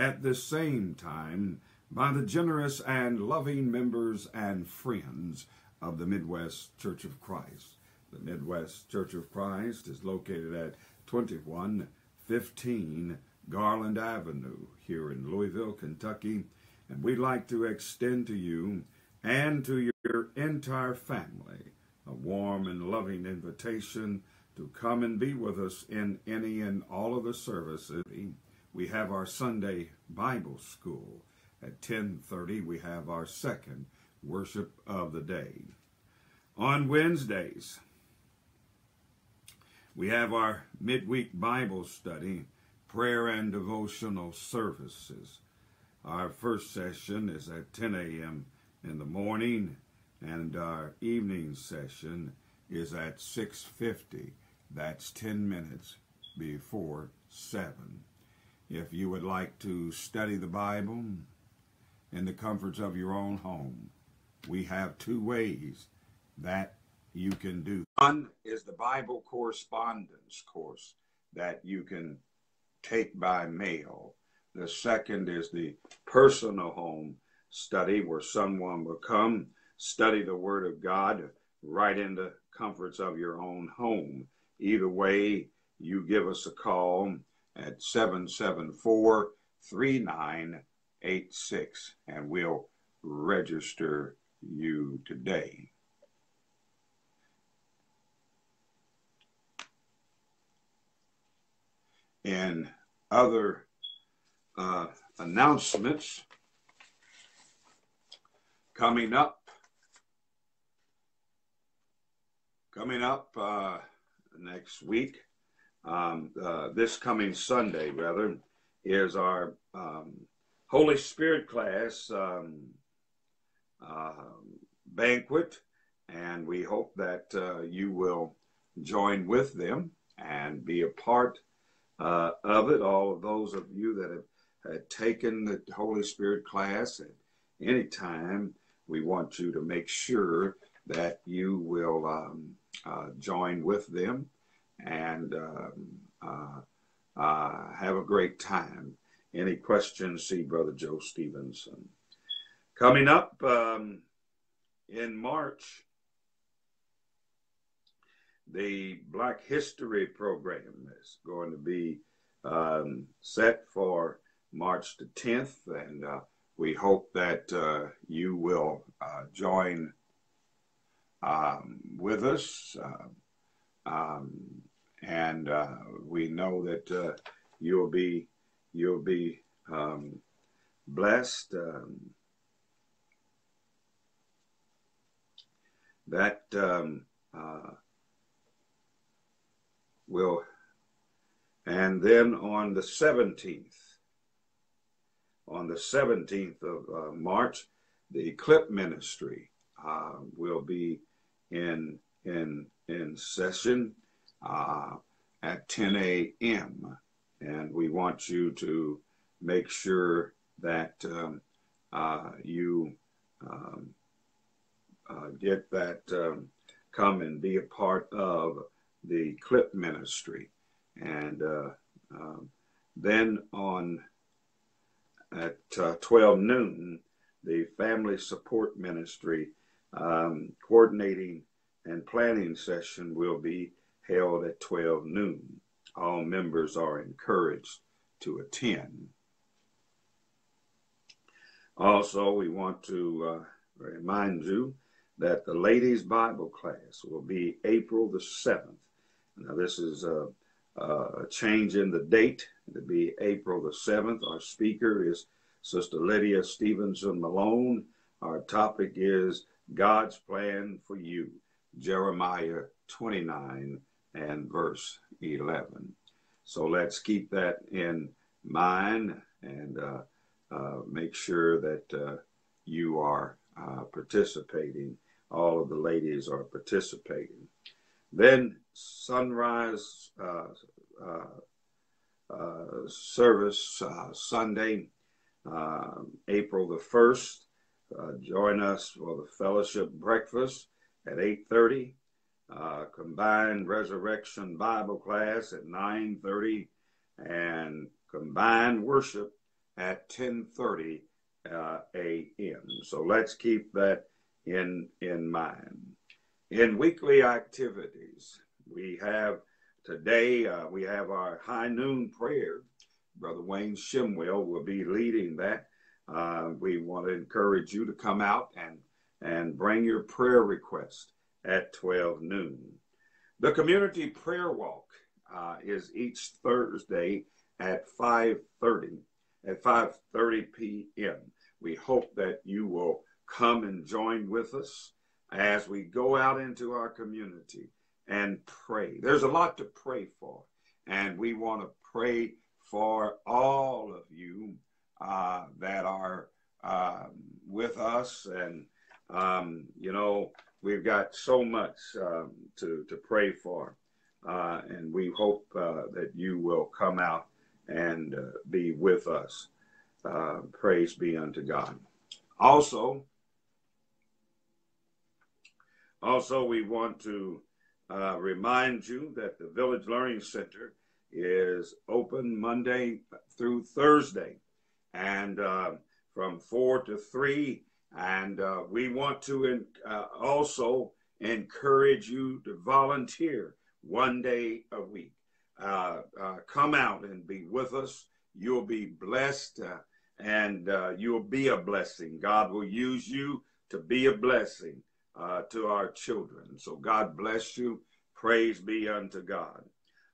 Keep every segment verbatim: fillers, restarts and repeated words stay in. at the same time by the generous and loving members and friends of the Midwest Church of Christ. The Midwest Church of Christ is located at twenty-one fifteen Garland Avenue here in Louisville, Kentucky, and we'd like to extend to you and to your entire family a warm and loving invitation to come and be with us in any and all of the services. We have our Sunday Bible School at ten thirty. We have our second worship of the day. On Wednesdays, we have our midweek Bible study, prayer and devotional services. Our first session is at ten a m in the morning, and our evening session is at six fifty. That's ten minutes before seven. If you would like to study the Bible in the comforts of your own home, we have two ways that you can do. One is the Bible correspondence course that you can take by mail. The second is the personal home study, where someone will come study the Word of God right in the comforts of your own home. Either way, you give us a call at seven seven four, three nine eight six, and we'll register you today. And other uh, announcements coming up. Coming up uh, next week, um, uh, this coming Sunday, rather, is our um, Holy Spirit class um, uh, banquet, and we hope that uh, you will join with them and be a part Uh, of it. All of those of you that have, have taken the Holy Spirit class at any time, we want you to make sure that you will um, uh, join with them and um, uh, uh, have a great time. Any questions, see Brother Joe Stevenson. Coming up um, in March, the Black History program is going to be um, set for March the tenth, and uh, we hope that uh, you will uh, join um, with us. Uh, um, and uh, we know that uh, you'll be you'll be um, blessed. Um, that. Um, uh, Will, and then on the seventeenth, on the seventeenth of uh, March, the Clip Ministry uh, will be in in in session uh, at ten a m and we want you to make sure that um, uh, you um, uh, get that um, come and be a part of the Clip Ministry. And uh, um, then on at uh, twelve noon, the Family Support Ministry um, coordinating and planning session will be held at twelve noon. All members are encouraged to attend. Also, we want to uh, remind you that the Ladies Bible class will be April the seventh. Now, this is a, a change in the date. It'll be April the seventh. Our speaker is Sister Lydia Stevenson Malone. Our topic is God's Plan for You, Jeremiah twenty-nine and verse eleven. So let's keep that in mind and uh, uh, make sure that uh, you are uh, participating. All of the ladies are participating. Then sunrise uh, uh, uh, service uh, Sunday, uh, April the first. Uh, join us for the fellowship breakfast at eight thirty. Uh, combined resurrection Bible class at nine thirty, and combined worship at ten thirty uh, a m. So let's keep that in, in mind. In weekly activities, we have today, uh, we have our high noon prayer. Brother Wayne Shemwell will be leading that. Uh, we want to encourage you to come out and, and bring your prayer request at twelve noon. The community prayer walk uh, is each Thursday at five thirty p m We hope that you will come and join with us as we go out into our community and pray. There's a lot to pray for, and we want to pray for all of you uh, that are uh, with us. And, um, you know, we've got so much um, to, to pray for, uh, and we hope uh, that you will come out and uh, be with us. Uh, praise be unto God. Also, also we want to uh, remind you that the Village Learning Center is open Monday through Thursday, and uh, from four to three. And uh, we want to in, uh, also encourage you to volunteer one day a week. Uh, uh, come out and be with us. You'll be blessed, uh, and uh, you'll be a blessing. God will use you to be a blessing uh, to our children. So God bless you. Praise be unto God.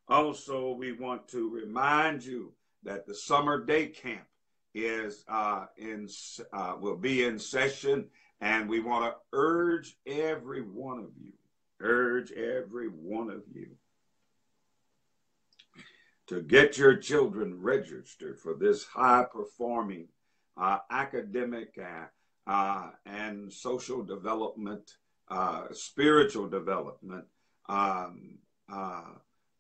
Also, we want to remind you that the summer day camp is uh, in uh, will be in session, and we want to urge every one of you, urge every one of you to get your children registered for this high-performing uh, academic uh, uh, and social development, uh, spiritual development um, uh,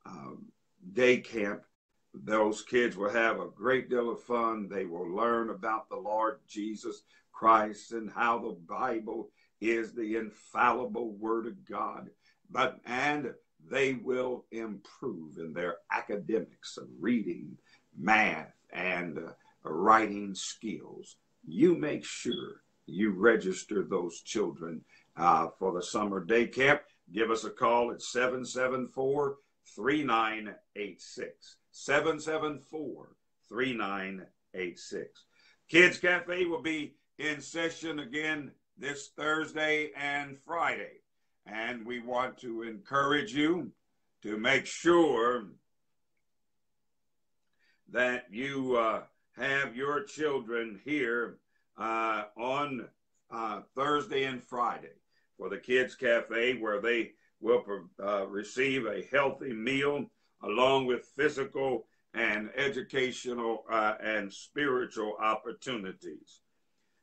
um, day camp. Those kids will have a great deal of fun. They will learn about the Lord Jesus Christ and how the Bible is the infallible Word of God. But and they will improve in their academics of reading, math, and uh, writing skills. You make sure you register those children uh, for the summer day camp. Give us a call at seven seven four, three nine eight six. seven seven four, three nine eight six. Kids Cafe will be in session again this Thursday and Friday. And we want to encourage you to make sure that you uh, have your children here uh, on uh, Thursday and Friday for the Kids Cafe, where they will uh, receive a healthy meal along with physical and educational uh, and spiritual opportunities.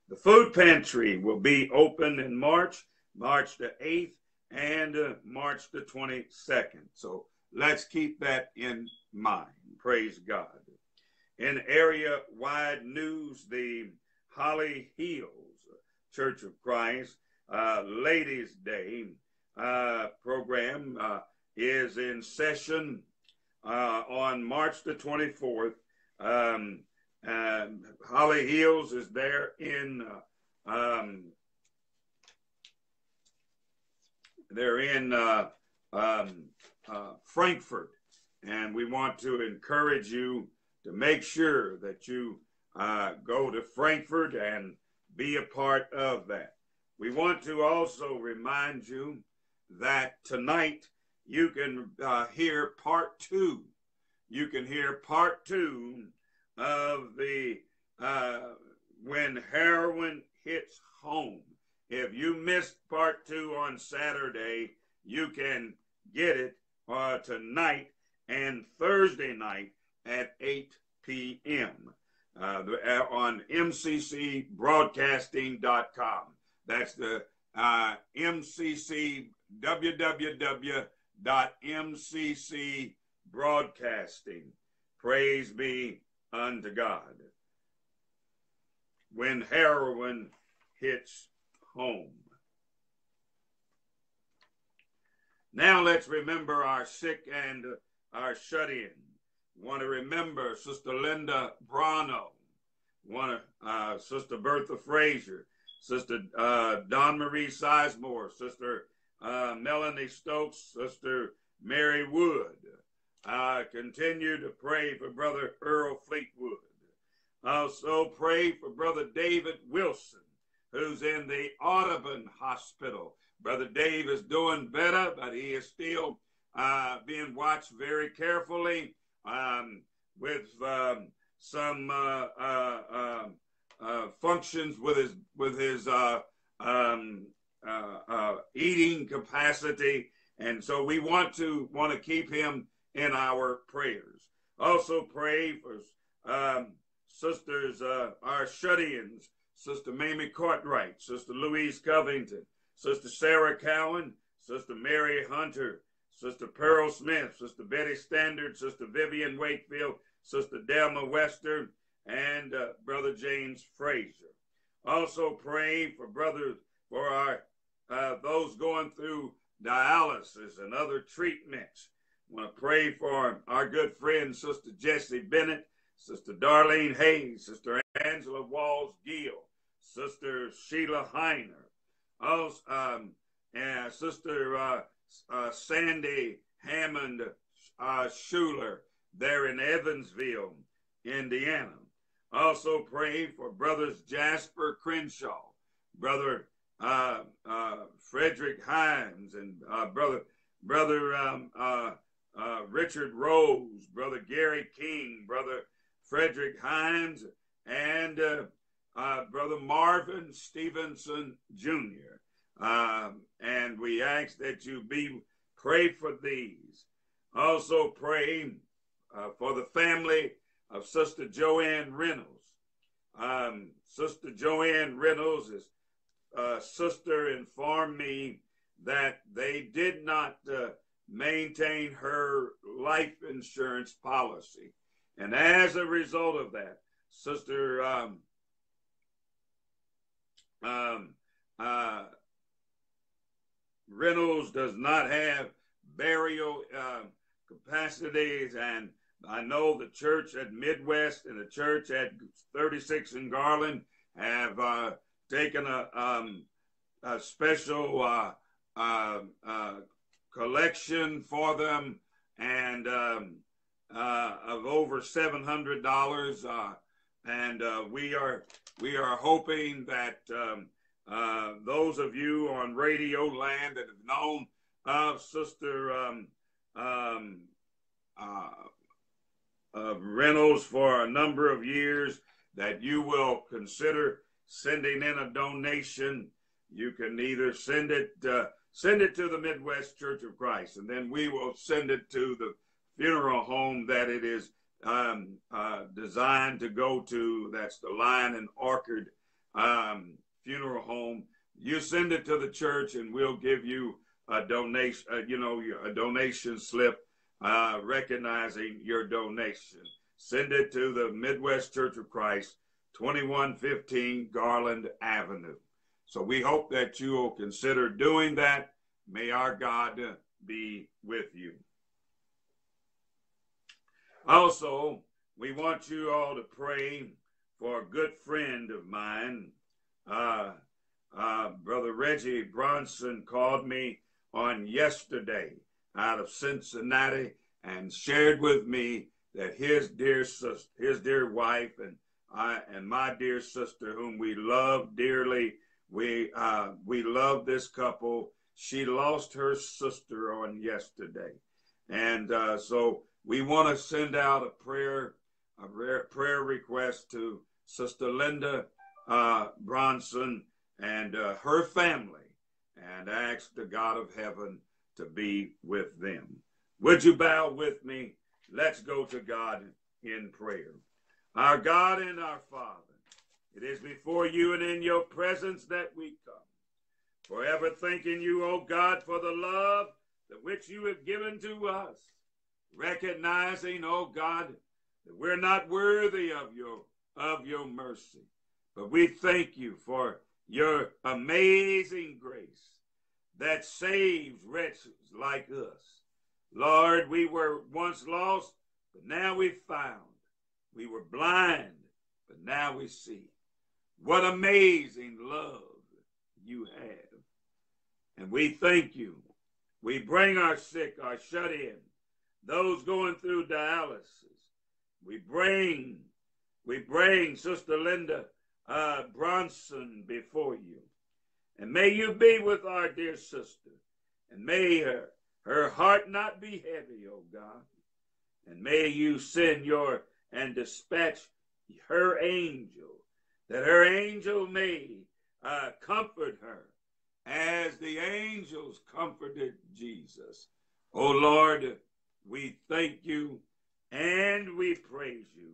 The food pantry will be open in March, March the eighth, and uh, March the twenty-second. So let's keep that in mind. Praise God. In area-wide news, the Holly Hills Church of Christ uh, Ladies' Day uh, program uh, is in session uh, on March the twenty-fourth. Um, and Holly Hills is there in uh, um, They're in uh, um, uh, Frankfurt, and we want to encourage you to make sure that you uh, go to Frankfurt and be a part of that. We want to also remind you that tonight you can uh, hear part two. You can hear part two of the uh, When Heroin Hits Home. If you missed part two on Saturday, you can get it uh, tonight and Thursday night at eight p m Uh, on m c c broadcasting dot com. That's the uh, M C C, w w w dot m c c broadcasting. Praise be unto God. When Heroin Hits Home. Now let's remember our sick and our shut-in. Want to remember Sister Linda Brano one of uh, Sister Bertha Frazier, Sister uh, Don Marie Sizemore, Sister uh, Melanie Stokes, Sister Mary Wood. Uh, continue to pray for Brother Earl Fleetwood. Also pray for Brother David Wilson, who's in the Audubon Hospital. Brother Dave is doing better, but he is still uh, being watched very carefully um, with um, some uh, uh, uh, uh, functions with his with his uh, um, uh, uh, eating capacity, and so we want to want to keep him in our prayers. Also pray for um, sisters, uh, our shut-ins, Sister Mamie Cartwright, Sister Louise Covington, Sister Sarah Cowan, Sister Mary Hunter, Sister Pearl Smith, Sister Betty Standard, Sister Vivian Wakefield, Sister Delma Western, and uh, Brother James Fraser. Also pray for brothers, for our uh, those going through dialysis and other treatments. I want to pray for our good friend, Sister Jessie Bennett, Sister Darlene Hayes, Sister Angela Walls-Gill, Sister Sheila Heiner, also, um, uh, Sister uh, uh, Sandy Hammond uh, Schuler, there in Evansville, Indiana. Also pray for Brothers Jasper Crenshaw, Brother uh, uh, Frederick Hines, and uh, Brother, brother um, uh, uh, Richard Rose, Brother Gary King, Brother Frederick Hines, and uh, uh, Brother Marvin Stevenson, Junior Um, and we ask that you be pray for these. Also pray uh, for the family of Sister Joanne Reynolds. Um, Sister Joanne Reynolds' is, uh, sister informed me that they did not uh, maintain her life insurance policy. And as a result of that, Sister um, um, uh, Reynolds does not have burial uh, capacities, and I know the church at Midwest and the church at thirty-six in Garland have uh, taken a, um, a special uh, uh, uh, collection for them, and um, Uh, of over seven hundred dollars, uh, and uh, we are we are hoping that um, uh, those of you on Radio Land that have known of Sister um, um, uh, uh, Reynolds for a number of years, that you will consider sending in a donation. You can either send it uh, send it to the Midwest Church of Christ, and then we will send it to the funeral home that it is um, uh, designed to go to. That's the Lion and Orchard um, Funeral Home. You send it to the church, and we'll give you a donation. Uh, you know, a donation slip uh, recognizing your donation. Send it to the Midwest Church of Christ, twenty-one fifteen Garland Avenue. So we hope that you will consider doing that. May our God be with you. Also, we want you all to pray for a good friend of mine. Uh, uh, Brother Reggie Bronson called me on yesterday out of Cincinnati and shared with me that his dear sister, his dear wife, and I, and my dear sister, whom we love dearly, we uh, we love this couple. She lost her sister on yesterday, and uh, so. We want to send out a prayer, a prayer request to Sister Linda uh, Bronson and uh, her family, and ask the God of heaven to be with them. Would you bow with me? Let's go to God in prayer. Our God and our Father, it is before you and in your presence that we come. Forever thanking you, O God, for the love that which you have given to us. Recognizing, oh God, that we're not worthy of your, of your mercy. But we thank you for your amazing grace that saves wretches like us. Lord, we were once lost, but now we've found. We were blind, But now we see what amazing love you have. And we thank you. We bring our sick, our shut-in, those going through dialysis. We bring, we bring Sister Linda uh, Bronson before you. And may you be with our dear sister. And may her, her heart not be heavy, O God. And may you send your and dispatch her angel, that her angel may uh, comfort her as the angels comforted Jesus. O Lord, we thank you and we praise you.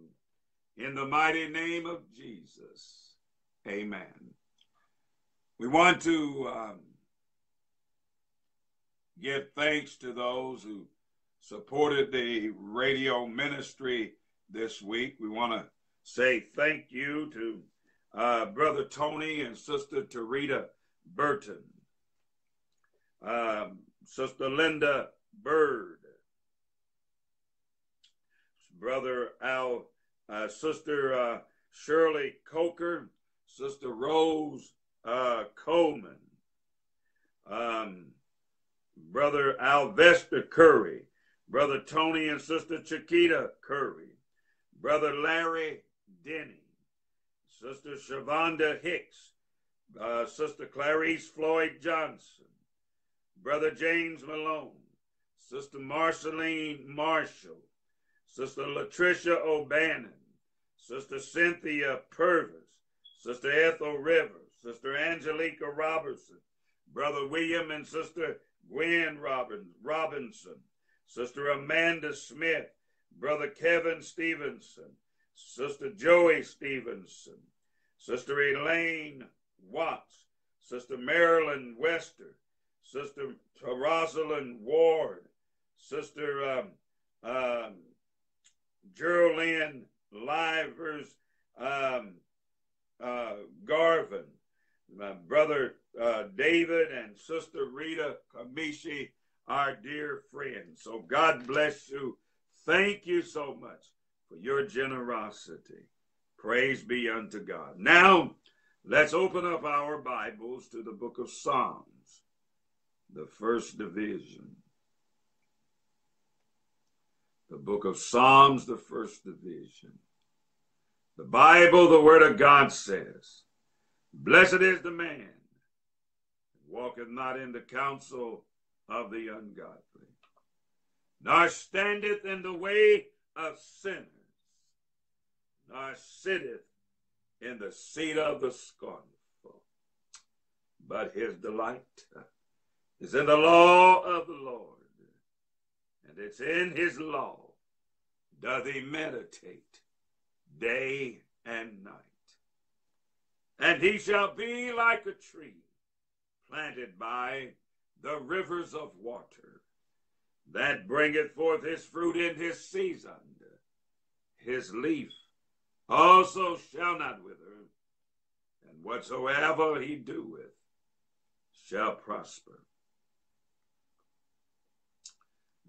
In the mighty name of Jesus, amen. We want to um, give thanks to those who supported the radio ministry this week. We want to say thank you to uh, Brother Tony and Sister Tarita Burton, um, Sister Linda Bird, Brother Al, uh, Sister uh, Shirley Coker, Sister Rose uh, Coleman, um, Brother Alvester Curry, Brother Tony and Sister Chiquita Curry, Brother Larry Denny, Sister Shavonda Hicks, uh, Sister Clarice Floyd Johnson, Brother James Malone, Sister Marceline Marshall, Sister Latricia O'Bannon, Sister Cynthia Purvis, Sister Ethel Rivers, Sister Angelica Robertson, Brother William and Sister Gwen Robinson, Sister Amanda Smith, Brother Kevin Stevenson, Sister Joey Stevenson, Sister Elaine Watts, Sister Marilyn Wester, Sister Rosalind Ward, Sister um, um, Geraldine Livers um, uh, Garvin, my Brother uh, David and Sister Rita Kamishi, our dear friends. So God bless you. Thank you so much for your generosity. Praise be unto God. Now, let's open up our Bibles to the book of Psalms, the first division. The book of Psalms, the first division. The Bible, the word of God says, blessed is the man that walketh not in the counsel of the ungodly, nor standeth in the way of sinners, nor sitteth in the seat of the scornful. But his delight is in the law of the Lord, and it's in his law doth he meditate day and night. And he shall be like a tree planted by the rivers of water, that bringeth forth his fruit in his season. His leaf also shall not wither, and whatsoever he doeth shall prosper.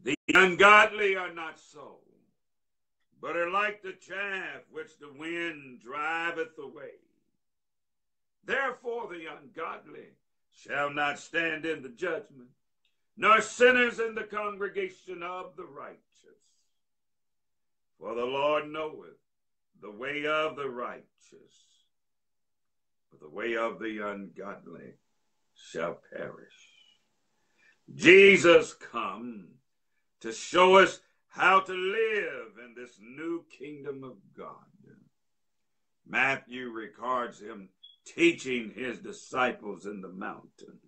The ungodly are not so, but are like the chaff which the wind driveth away. Therefore the ungodly shall not stand in the judgment, nor sinners in the congregation of the righteous. For the Lord knoweth the way of the righteous, but the way of the ungodly shall perish. Jesus come to show us how to live in this new kingdom of God. Matthew records him teaching his disciples in the mountain.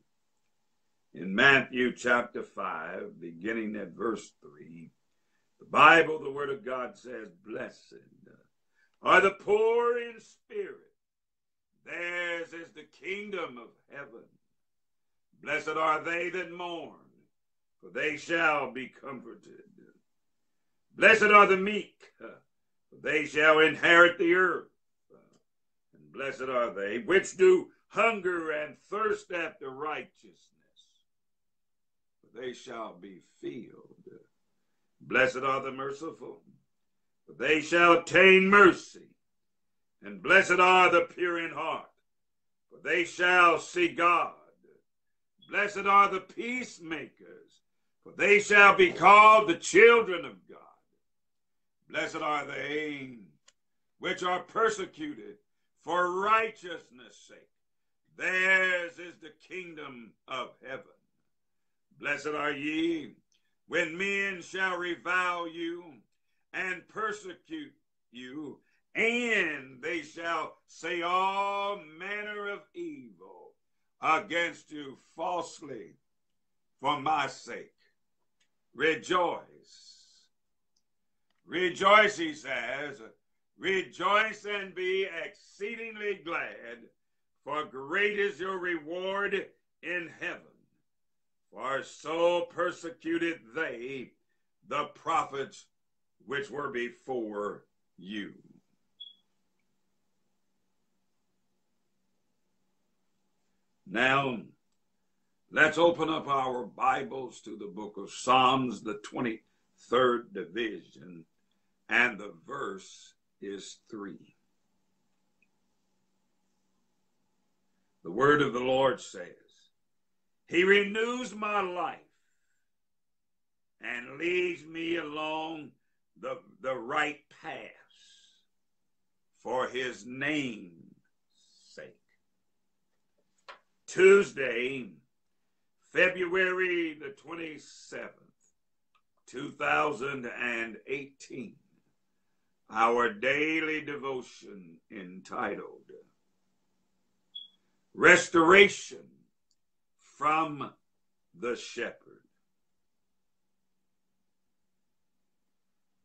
In Matthew chapter five, beginning at verse three, the Bible, the word of God says, blessed are the poor in spirit, theirs is the kingdom of heaven. Blessed are they that mourn, for they shall be comforted. Blessed are the meek, for they shall inherit the earth. And blessed are they which do hunger and thirst after righteousness, they shall be filled. Blessed are the merciful, for they shall obtain mercy. and blessed are the pure in heart, for they shall see God. Blessed are the peacemakers, for they shall be called the children of God. Blessed are they which are persecuted for righteousness' sake. Theirs is the kingdom of heaven. Blessed are ye when men shall revile you and persecute you, and they shall say all manner of evil against you falsely for my sake. Rejoice. Rejoice, he says. Rejoice and be exceedingly glad, for great is your reward in heaven. For so persecuted they the prophets which were before you. Now, let's open up our Bibles to the book of Psalms, the twenty-third division, and the verse is three. The word of the Lord says, He renews my life and leads me along the, the right paths for his name's sake. Tuesday, February the twenty-seventh, two thousand eighteen, our daily devotion entitled Restoration from the Shepherd.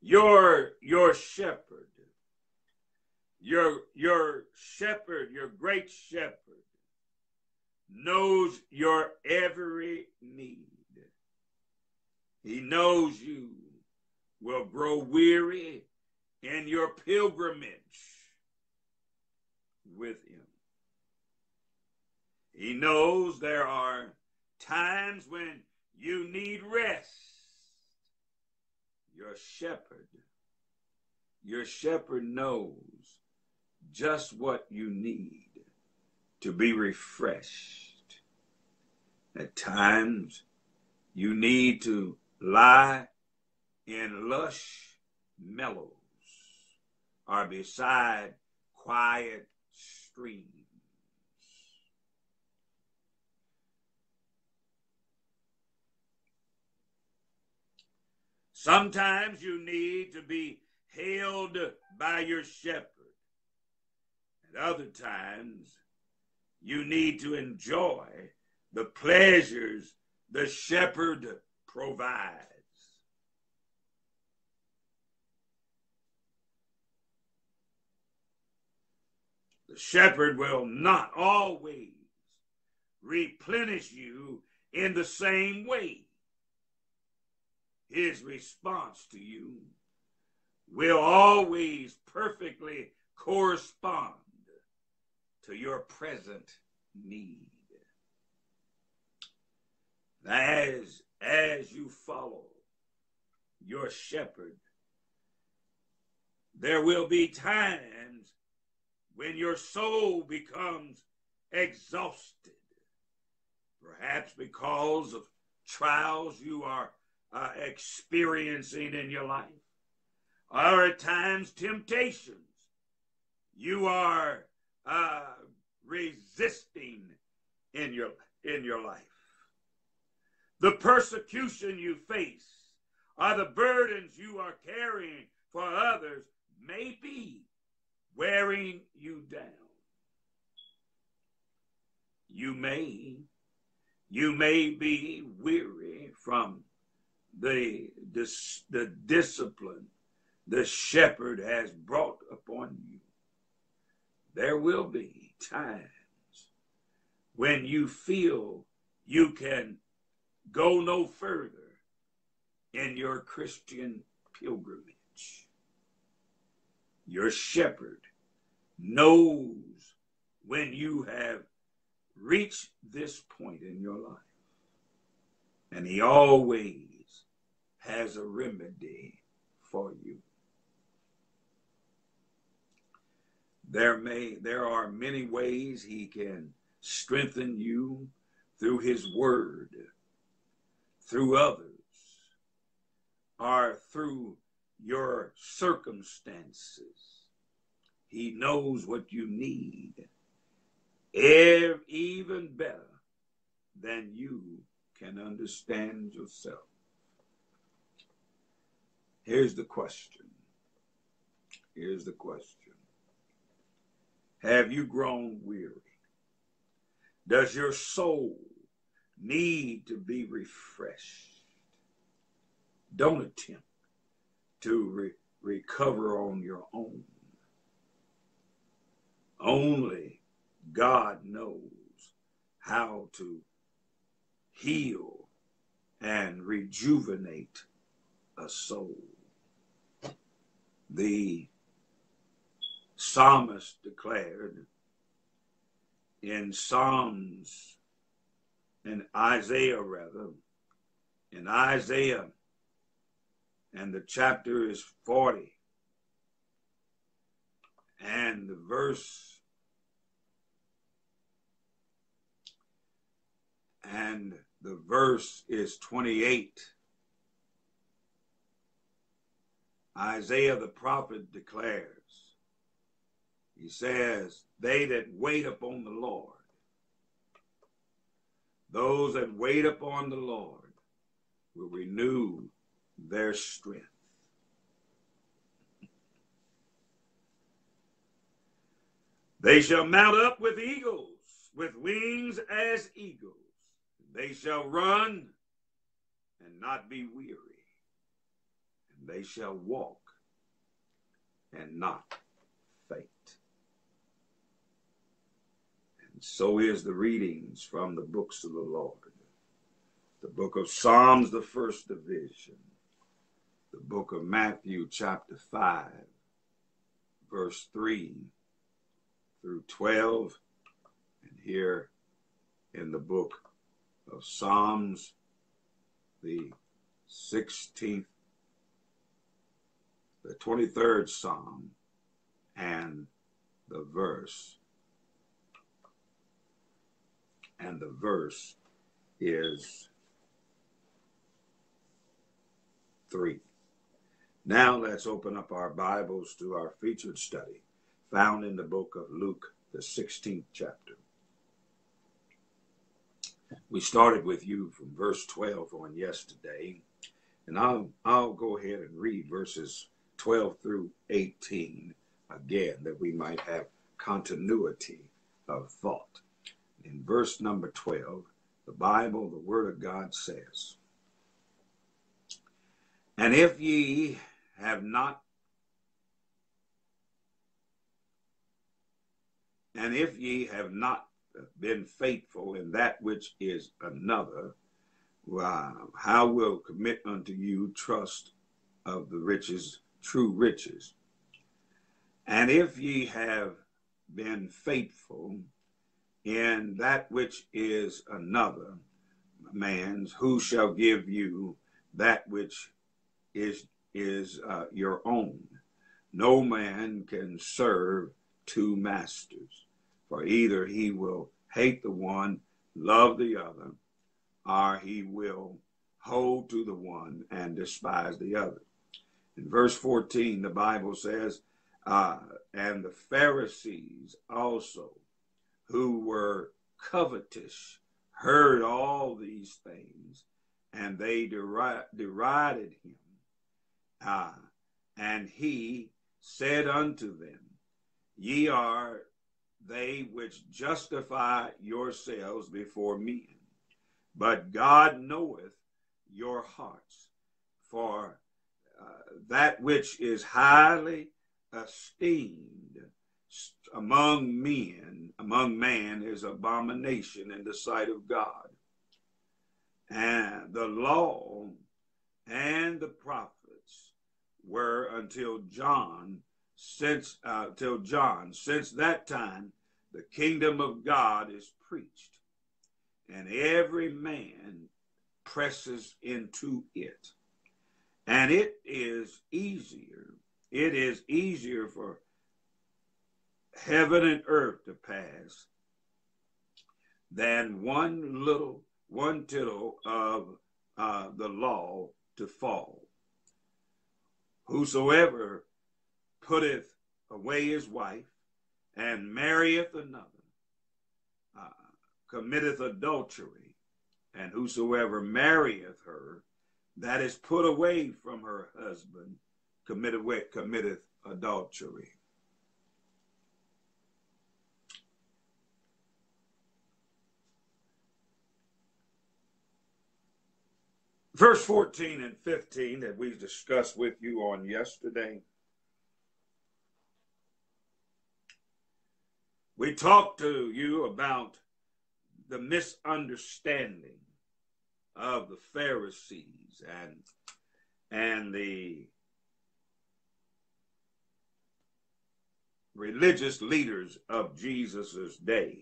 Your, your shepherd, your, your shepherd, your great shepherd, knows your every need. He knows you will grow weary in your pilgrimage with him. He knows there are times when you need rest. Your shepherd, your shepherd knows just what you need to be refreshed. At times, you need to lie in lush mellows or beside quiet streams. Sometimes you need to be held by your shepherd. At other times, you need to enjoy the pleasures the shepherd provides. The shepherd will not always replenish you in the same way. His response to you will always perfectly correspond to your present need. As, as you follow your shepherd, there will be times when your soul becomes exhausted, perhaps because of trials you are uh, experiencing in your life, or at times temptations you are Uh, resisting in your, in your life. The persecution you face or the burdens you are carrying for others may be wearing you down. You may, you may be weary from the, the, the discipline the shepherd has brought upon you. There will be times when you feel you can go no further in your Christian pilgrimage. Your shepherd knows when you have reached this point in your life, and he always has a remedy for you. There may, there are many ways he can strengthen you through his word, through others, or through your circumstances. He knows what you need, even better than you can understand yourself. Here's the question. Here's the question. Have you grown weary? Does your soul need to be refreshed? Don't attempt to re- recover on your own. Only God knows how to heal and rejuvenate a soul. The psalmist declared in Psalms, in Isaiah rather, in Isaiah, and the chapter is forty, and the verse, and the verse is twenty-eight. Isaiah the prophet declares, he says, they that wait upon the Lord, those that wait upon the Lord will renew their strength. They shall mount up with eagles, with wings as eagles. They shall run and not be weary. And they shall walk and not faint. And so is the readings from the books of the Lord. The book of Psalms, the first division. The book of Matthew, chapter five, verse three through twelve. And here in the book of Psalms, the sixteenth, the twenty-third Psalm, and the verse, and the verse is three. Now let's open up our Bibles to our featured study found in the book of Luke, the sixteenth chapter. We started with you from verse twelve on yesterday, and I'll, I'll go ahead and read verses twelve through eighteen again, that we might have continuity of thought. In verse number twelve, the Bible, the Word of God says, and if ye have not, and if ye have not been faithful in that which is another, wow, how will commit unto you trust of the riches, true riches? And if ye have been faithful in that which is another man's, who shall give you that which is is uh, your own? No man can serve two masters. For either he will hate the one, love the other, or he will hold to the one and despise the other. In verse fourteen, the Bible says, uh, and the Pharisees also, who were covetous, heard all these things, and they deri- derided him. Uh, and he said unto them, ye are they which justify yourselves before men, but God knoweth your hearts, for uh, that which is highly esteemed among men, among man, is abomination in the sight of God. And the law and the prophets were until John, since uh, till John, since that time the kingdom of God is preached, and every man presses into it. And it is easier, it is easier for heaven and earth to pass than one little, one tittle of uh, the law to fall. Whosoever putteth away his wife and marrieth another uh, committeth adultery, and whosoever marrieth her that is put away from her husband committeth, committeth adultery. Verse fourteen and fifteen that we discussed with you on yesterday. We talked to you about the misunderstanding of the Pharisees and, and the religious leaders of Jesus's day.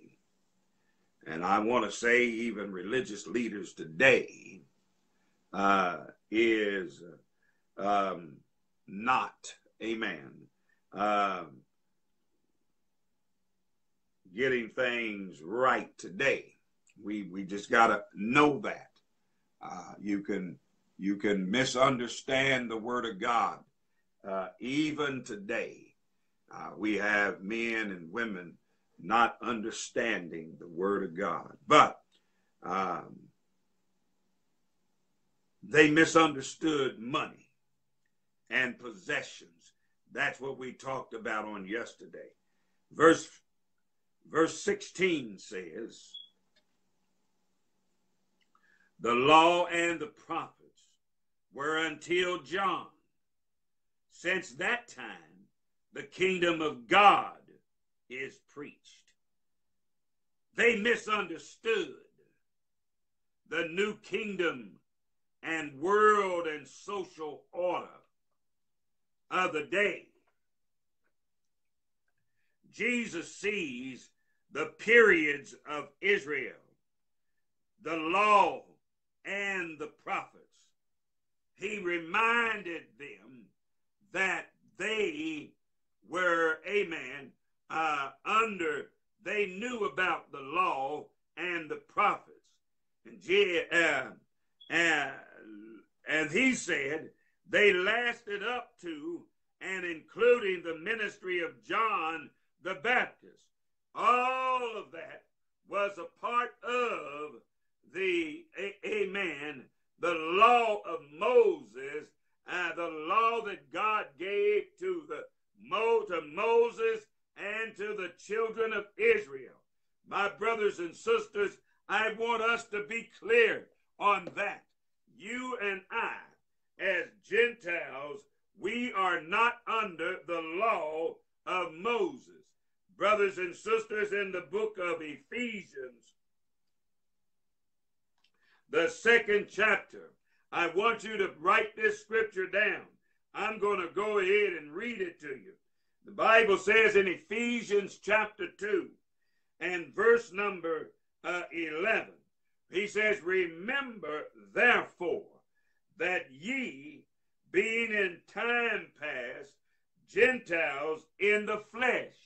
And I want to say even religious leaders today. Uh, is um, not, amen, uh, getting things right today. We we just gotta know that. Uh, you can you can misunderstand the Word of God uh, even today. Uh, we have men and women not understanding the Word of God, but. Um, They misunderstood money and possessions. That's what we talked about on yesterday. Verse, verse sixteen says, the law and the prophets were until John. Since that time, the kingdom of God is preached. They misunderstood the new kingdom and world and social order of the day. Jesus sees the periods of Israel, the law and the prophets. He reminded them that they were, amen, uh, under, they knew about the law and the prophets. And uh, uh, And he said they lasted up to and including the ministry of John the Baptist. All of that was a part of the, amen, the law of Moses, uh, the law that God gave to, the, to Moses and to the children of Israel. My brothers and sisters, I want us to be clear on that. You and I, as Gentiles, we are not under the law of Moses. Brothers and sisters, in the book of Ephesians, the second chapter, I want you to write this scripture down. I'm going to go ahead and read it to you. The Bible says in Ephesians chapter two and verse number uh, eleven, he says, remember, therefore, that ye, being in time past, Gentiles in the flesh,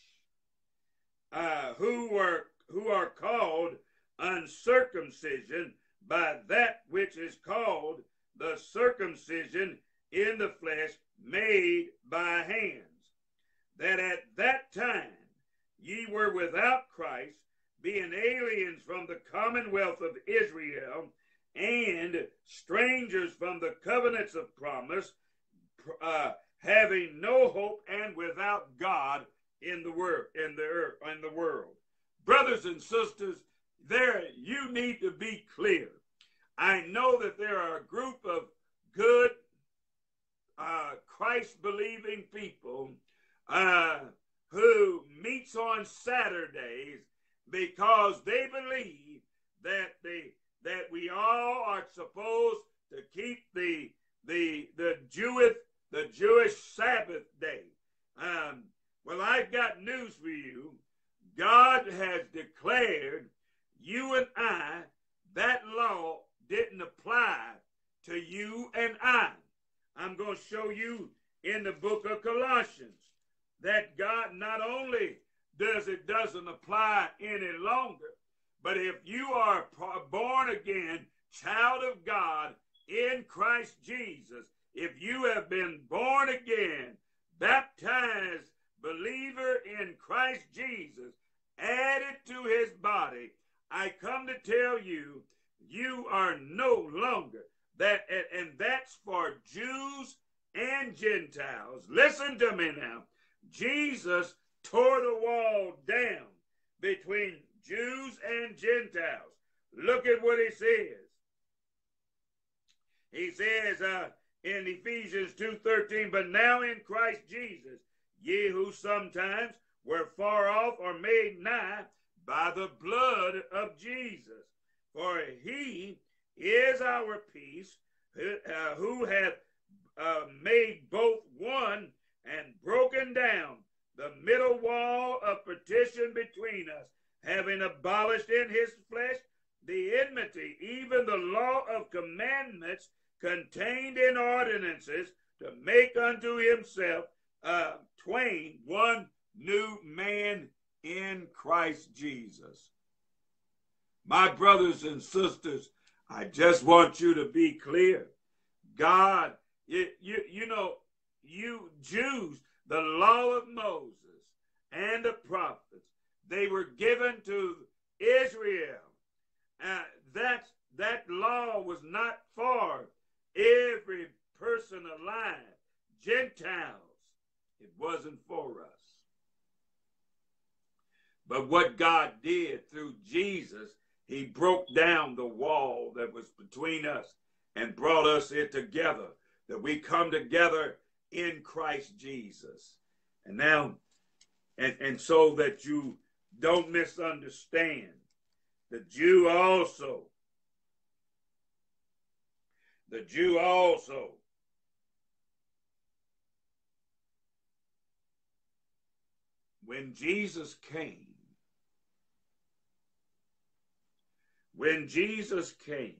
uh, who were who are called uncircumcision by that which is called the circumcision in the flesh made by hands, that at that time ye were without Christ, being aliens from the commonwealth of Israel and strangers from the covenants of promise, uh, having no hope and without God in the world. In the earth, in the world, brothers and sisters, there you need to be clear. I know that there are a group of good, uh, Christ-believing people uh, who meets on Saturdays, because they believe that they that we all are supposed to keep the the the Jewish the Jewish Sabbath day. Um, well, I've got news for you. God has declared you and I that law didn't apply to you and I. I'm going to show you in the book of Colossians that God not only does it doesn't apply any longer. But if you are born again, child of God in Christ Jesus, if you have been born again, baptized believer in Christ Jesus, added to his body, I come to tell you, you are no longer that, and that's for Jews and Gentiles. Listen to me now. Jesus tore the wall down between Jews and Gentiles. Look at what he says. He says uh, in Ephesians two thirteen, but now in Christ Jesus, ye who sometimes were far off are made nigh by the blood of Jesus. For he is our peace, who, uh, who hath uh, made both one and broken down the middle wall of partition between us, having abolished in his flesh the enmity, even the law of commandments contained in ordinances, to make unto himself uh, twain one new man in Christ Jesus. My brothers and sisters, I just want you to be clear. God, it, you, you know, you Jews, the law of Moses and the prophets, they were given to Israel. Uh, that, that law was not for every person alive. Gentiles, it wasn't for us. But what God did through Jesus, he broke down the wall that was between us and brought us here together, that we come together in Christ Jesus. And now, and, and so that you don't misunderstand, the Jew also, the Jew also, when Jesus came, when Jesus came,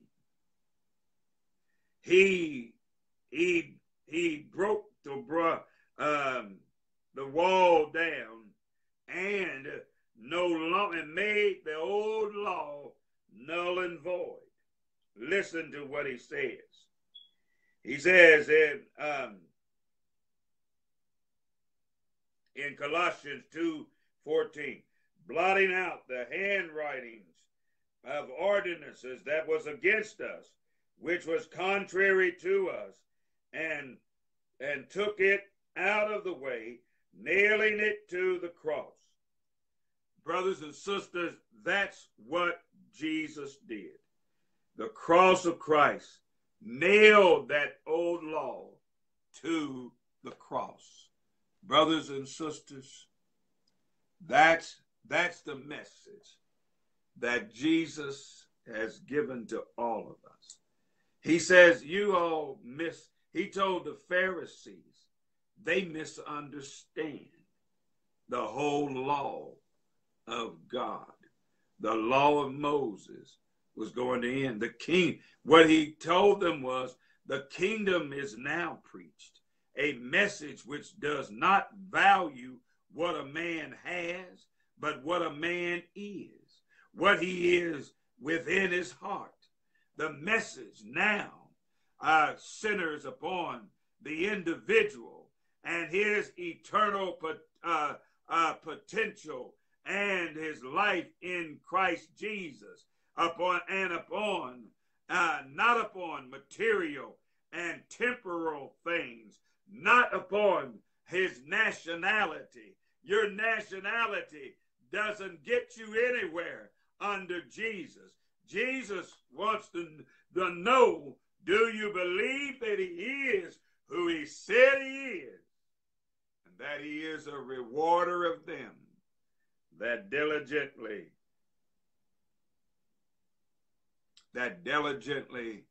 he, he, he broke the, um, the wall down and no law, and made the old law null and void. Listen to what he says. He says in, um, in Colossians two fourteen, blotting out the handwritings of ordinances that was against us, which was contrary to us, and, and took it out of the way, nailing it to the cross. Brothers and sisters, that's what Jesus did. The cross of Christ nailed that old law to the cross. Brothers and sisters, that's, that's the message that Jesus has given to all of us. He says, you all miss, he told the Pharisees, they misunderstand the whole law of God. The law of Moses was going to end. The king, what he told them was, the kingdom is now preached, a message which does not value what a man has, but what a man is, what he is within his heart. The message now uh, centers upon the individual and his eternal uh, uh, potential and his life in Christ Jesus, upon and upon, uh, not upon material and temporal things, not upon his nationality. Your nationality doesn't get you anywhere under Jesus. Jesus wants to, to know, do you believe that he is who he said he is, and that he is a rewarder of them that diligently, that diligently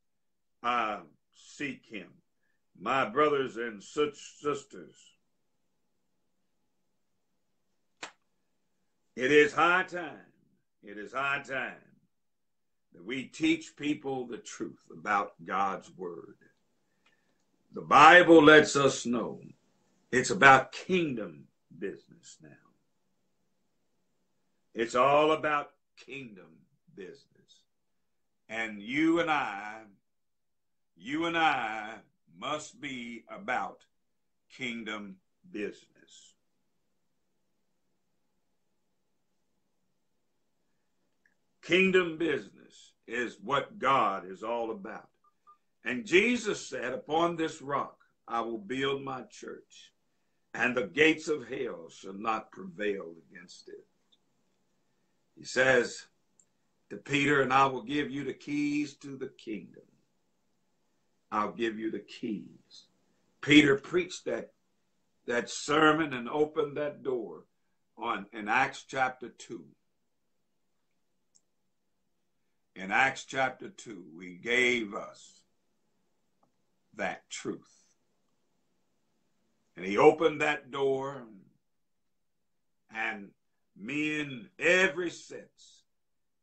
uh, seek him. My brothers and such sisters, it is high time, it is high time that we teach people the truth about God's word. The Bible lets us know it's about kingdom business now. It's all about kingdom business. And you and I, you and I must be about kingdom business. Kingdom business is what God is all about. And Jesus said, upon this rock I will build my church, and the gates of hell shall not prevail against it. He says to Peter, and I will give you the keys to the kingdom. I'll give you the keys. Peter preached that, that sermon and opened that door on, in Acts chapter two. In Acts chapter two, we gave us that truth. And he opened that door, and men ever since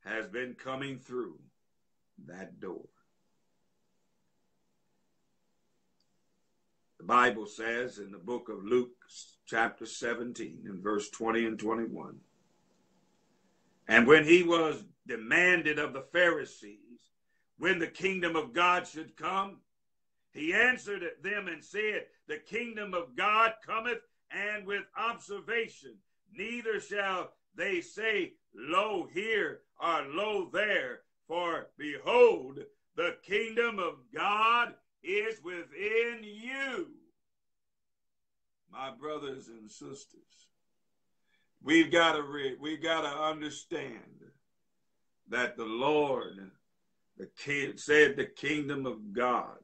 has been coming through that door. The Bible says in the book of Luke chapter seventeen and verse twenty and twenty-one, and when he was demanded of the Pharisees when the kingdom of God should come, he answered at them and said, the kingdom of God cometh, and with observation, neither shall they say, lo here, or lo there, for behold, the kingdom of God is within you. My brothers and sisters, we've got to read, we've got to understand that the Lord the king, said the kingdom of God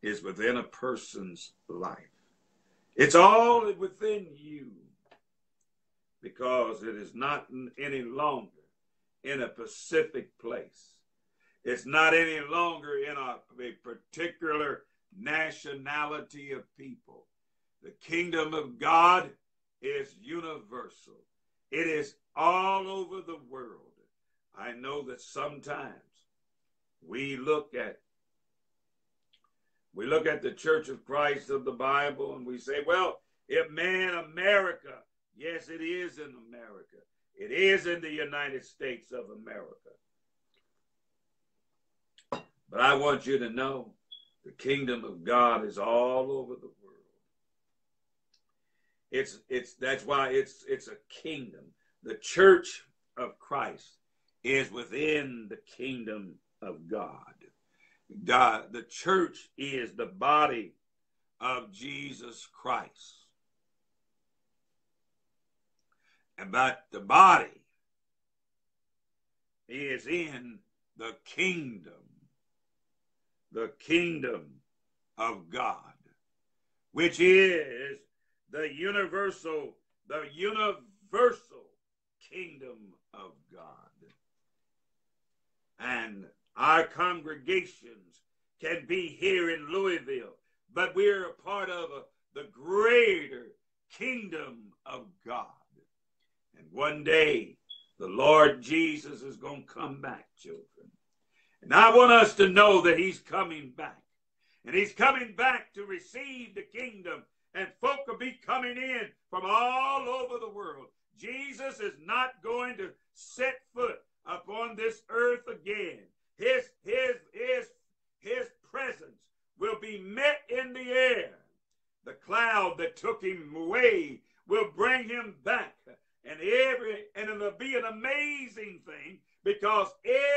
is within a person's life. It's all within you, because it is not any longer in a specific place. It's not any longer in a, a particular nationality of people. The kingdom of God is universal. It is all over the world. I know that sometimes we look at We look at the Church of Christ of the Bible and we say, well, it may in America. Yes, it is in America. It is in the United States of America. But I want you to know the kingdom of God is all over the world. It's it's that's why it's it's a kingdom. The Church of Christ is within the kingdom of God. God, the church is the body of Jesus Christ. And but the body is in the kingdom, the kingdom of God, which is the universal, the universal kingdom of God. And our congregations can be here in Louisville, but we're a part of a, the greater kingdom of God. And one day, the Lord Jesus is going to come back, children. And I want us to know that he's coming back. And he's coming back to receive the kingdom. And folk will be coming in from all over the world. Jesus is not going to set foot upon this earth again. His, his, his, his presence will be met in the air. The cloud that took him away will bring him back. And, every, and it'll be an amazing thing, because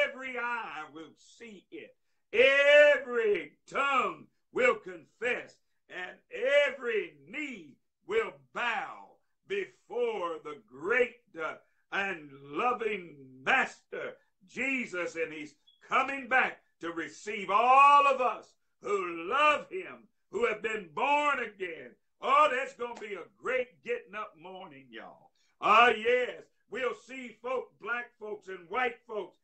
every eye will see it. Every tongue will confess. And every knee will bow before the great and loving Master Jesus. And he's coming back to receive all of us who love him, who have been born again. Oh, that's going to be a great getting up morning, y'all. Ah, yes, we'll see folk, black folks and white folks,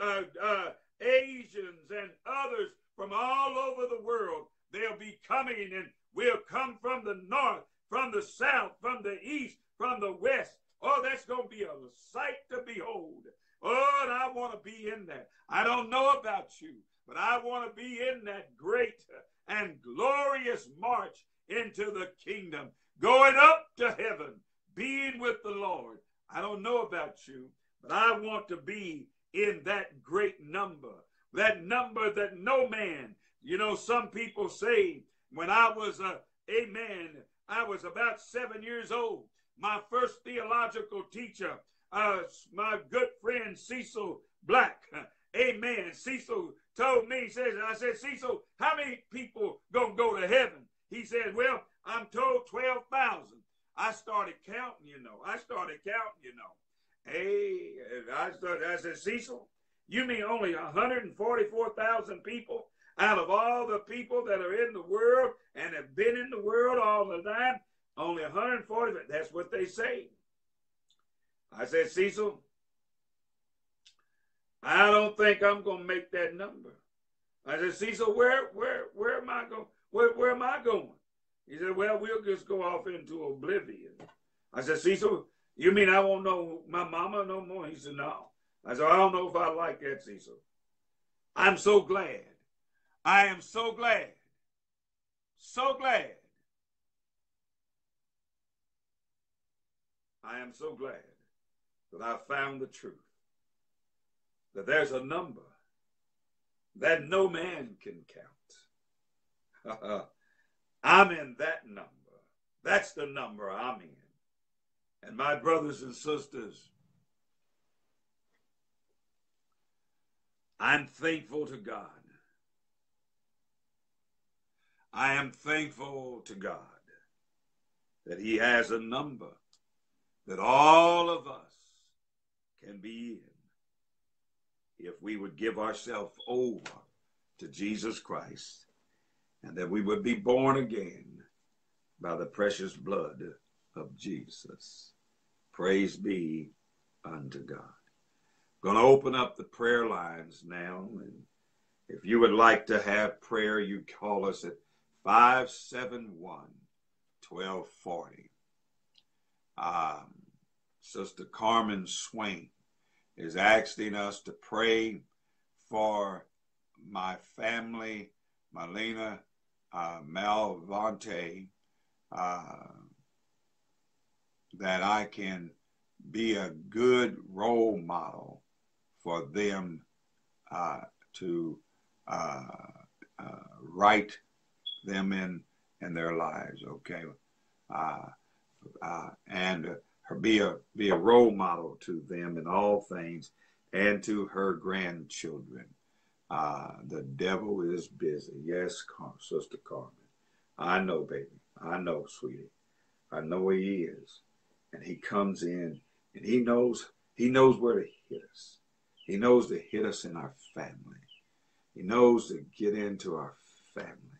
uh, uh, Asians and others from all over the world. They'll be coming, and we'll come from the north, from the south, from the east, from the west. Oh, that's going to be a sight to behold. Oh, and I want to be in that. I don't know about you, but I want to be in that great and glorious march into the kingdom, going up to heaven, being with the Lord. I don't know about you, but I want to be in that great number, that number that no man, you know, some people say when I was a, amen, I was about seven years old. My first theological teacher, uh, my good friend Cecil Black, amen, Cecil told me, he says, I said, Cecil, how many people gonna go to heaven? He said, well, I'm told twelve thousand. I started counting, you know. I started counting, you know. Hey, I, started, I said, Cecil, you mean only one hundred forty-four thousand people out of all the people that are in the world and have been in the world all the time? Only one hundred forty, that's what they say. I said, Cecil, I don't think I'm going to make that number. I said, Cecil, where, where, where am I going? Where, where am I going? He said, well, we'll just go off into oblivion. I said, Cecil, you mean I won't know my mama no more? He said, no. I said, I don't know if I like that, Cecil. I'm so glad. I am so glad. So glad. I am so glad that I found the truth. That there's a number that no man can count. I'm in that number. That's the number I'm in. And my brothers and sisters, I'm thankful to God. I am thankful to God that He has a number that all of us can be in if we would give ourselves over to Jesus Christ, and that we would be born again by the precious blood of Jesus. Praise be unto God. I'm going to open up the prayer lines now, and if you would like to have prayer, you call us at five seven one, twelve forty. Um, Sister Carmen Swain is asking us to pray for my family, Marlena uh, Malvante, uh, that I can be a good role model for them uh, to uh, uh, write them in, in their lives, okay? Uh, Uh, and uh, be a be a role model to them in all things, and to her grandchildren. Uh, the devil is busy. Yes, Car Sister Carmen. I know, baby. I know, sweetie. I know he is, and he comes in, and he knows he knows where to hit us. He knows to hit us in our family. He knows to get into our family.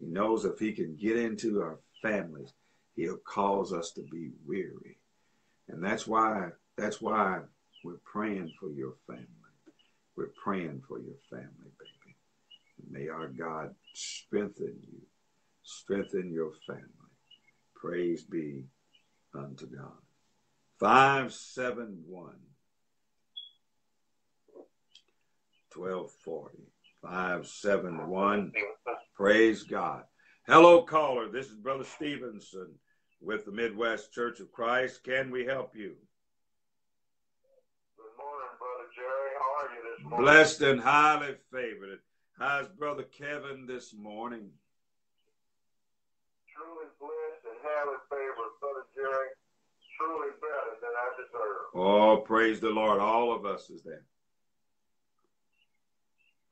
He knows if he can get into our families, He'll cause us to be weary. And that's why, that's why we're praying for your family. We're praying for your family, baby. And may our God strengthen you, strengthen your family. Praise be unto God. five seven one, twelve forty. five seven one, praise God. Hello, caller. This is Brother Stevenson with the Midwest Church of Christ. Can we help you? Good morning, Brother Jerry. How are you this morning? Blessed and highly favored. How's Brother Kevin this morning? Truly blessed and highly favored, Brother Jerry. Truly better than I deserve. Oh, praise the Lord. All of us is there.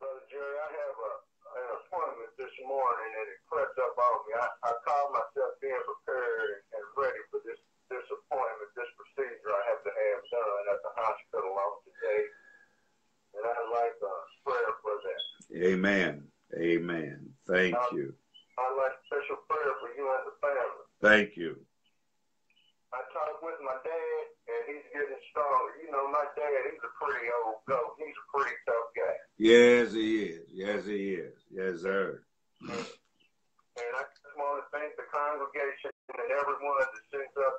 Brother Jerry, I have a, an appointment this morning at crept up on me. I, I call myself being prepared and ready for this, this appointment, this procedure I have to have done at the hospital on today. And I'd like a prayer for that. Amen. Amen. Thank I, you. I'd like special prayer for you and the family. Thank you. I talked with my dad, and he's getting stronger. You know, my dad, he's a pretty old goat. He's a pretty tough guy. Yes, he is. Yes, he is. Yes, sir. And I just want to thank the congregation and everyone that sends up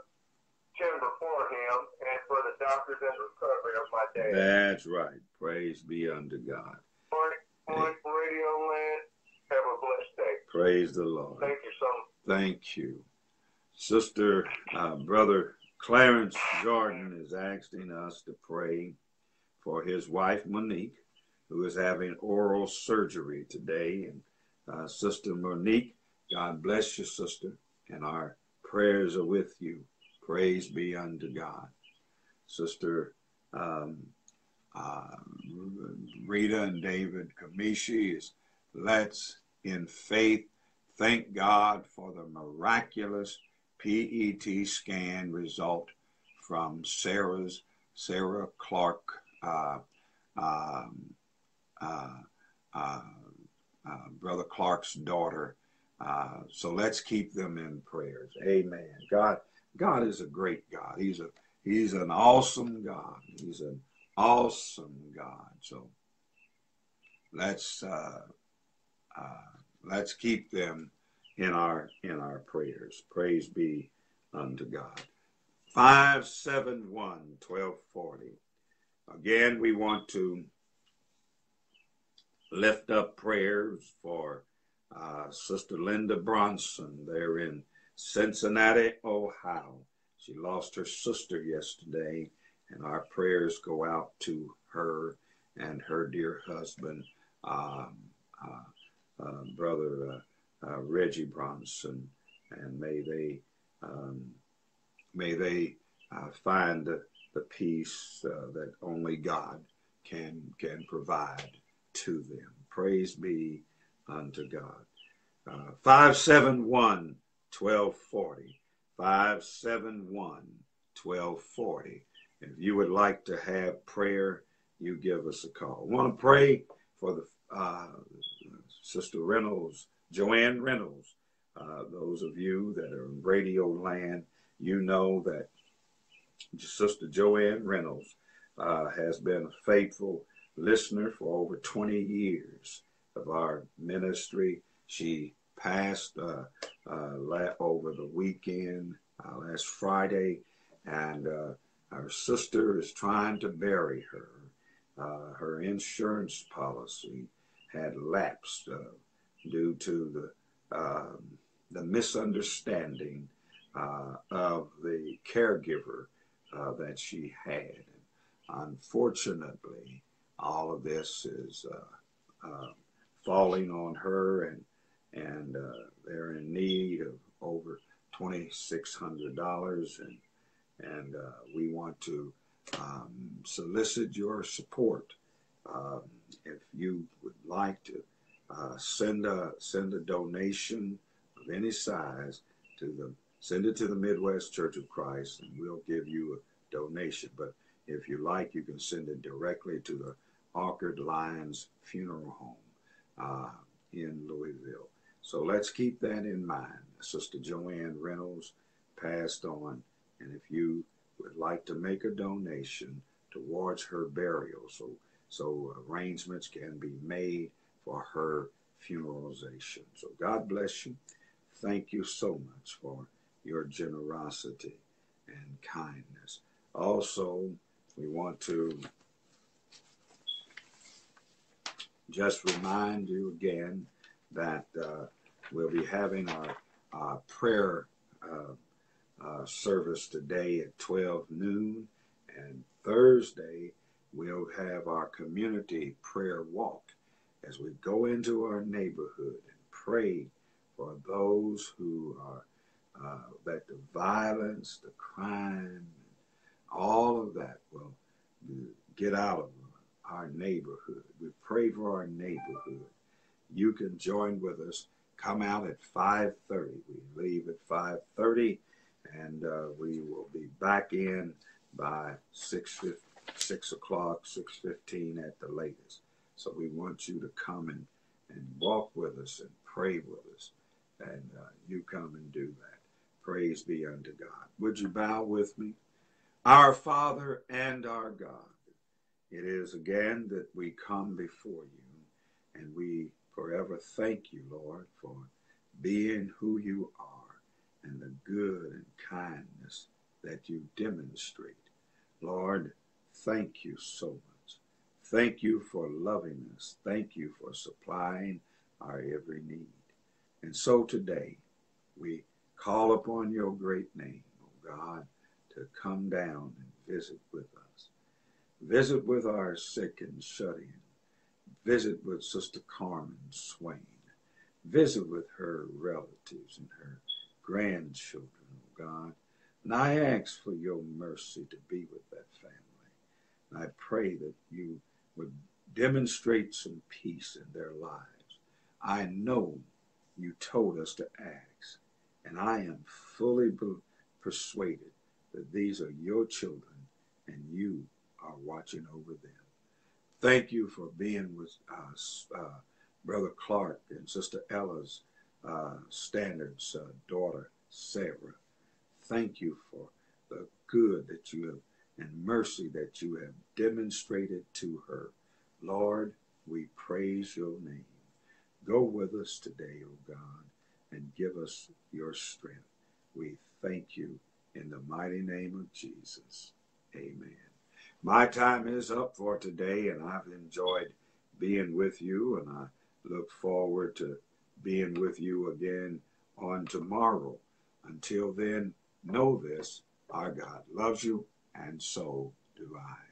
timber for him and for the doctors and recovery of my dad. That's right. Praise be unto God. Morning, Radio Land. Have a blessed day. Praise the Lord. Thank you so much. Thank you. Sister, uh, Brother Clarence Jordan is asking us to pray for his wife, Monique, who is having oral surgery today. And uh, Sister Monique, God bless you, sister, and our prayers are with you. Praise be unto God. Sister um, uh, Rita and David Kamishi is, let's in faith thank God for the miraculous P E T scan result from Sarah's, Sarah Clark uh, um, uh, uh, uh, Brother Clark's daughter. Uh, so let's keep them in prayers. Amen. God, God is a great God. He's a, he's an awesome God. He's an awesome God. So let's, uh, uh, let's keep them in our, in our prayers. Praise be unto God. five seven one, twelve forty. Again, we want to lift up prayers for Uh, Sister Linda Bronson there in Cincinnati, Ohio. She lost her sister yesterday, and our prayers go out to her and her dear husband, um, uh, uh, Brother uh, uh, Reggie Bronson, and may they um, may they uh, find the, the peace uh, that only God can can provide to them. Praise be unto God. Uh, five seven one, twelve forty. five seven one, twelve forty. If you would like to have prayer, you give us a call. I want to pray for the uh, Sister Reynolds, Joanne Reynolds. Uh, those of you that are in radio land, you know that Sister Joanne Reynolds uh, has been a faithful listener for over twenty years. Of our ministry. She passed uh, uh, over the weekend, uh, last Friday, and uh, her sister is trying to bury her. Uh, her insurance policy had lapsed uh, due to the, uh, the misunderstanding uh, of the caregiver uh, that she had. And unfortunately, all of this is uh, uh, falling on her, and and uh, they're in need of over twenty-six hundred dollars, and and uh, we want to um, solicit your support. Um, if you would like to uh, send a send a donation of any size to the send it to the Midwest Church of Christ, and we'll give you a donation. But if you like, you can send it directly to the Orchard Lions Funeral Home Uh, in Louisville. So let's keep that in mind. Sister Joanne Reynolds passed on, and if you would like to make a donation towards her burial, so so arrangements can be made for her funeralization. So God bless you. Thank you so much for your generosity and kindness. Also, we want to just remind you again that uh, we'll be having our, our prayer uh, uh, service today at twelve noon, and Thursday we'll have our community prayer walk as we go into our neighborhood and pray for those who are, uh, that the violence, the crime, all of that will get out of our neighborhood. We pray for our neighborhood. You can join with us. Come out at five thirty. We leave at five thirty, and uh, we will be back in by six o'clock, six fifteen at the latest. So we want you to come and, and walk with us and pray with us, and uh, you come and do that. Praise be unto God. Would you bow with me? Our Father and our God, it is again that we come before you, and we forever thank you, Lord, for being who you are and the good and kindness that you demonstrate. Lord, thank you so much. Thank you for loving us. Thank you for supplying our every need. And so today, we call upon your great name, O God, to to come down and visit with us. Visit with our sick and shut-in. Visit with Sister Carmen Swain. Visit with her relatives and her grandchildren, oh God. And I ask for your mercy to be with that family. And I pray that you would demonstrate some peace in their lives. I know you told us to ask, and I am fully persuaded that these are your children and you are watching over them. Thank you for being with us, uh, Brother Clark and Sister Ella's uh, Standard's uh, daughter, Sarah. Thank you for the good that you have and mercy that you have demonstrated to her. Lord, we praise your name. Go with us today, O God, and give us your strength. We thank you in the mighty name of Jesus. Amen. My time is up for today, and I've enjoyed being with you, and I look forward to being with you again on tomorrow. Until then, know this, our God loves you, and so do I.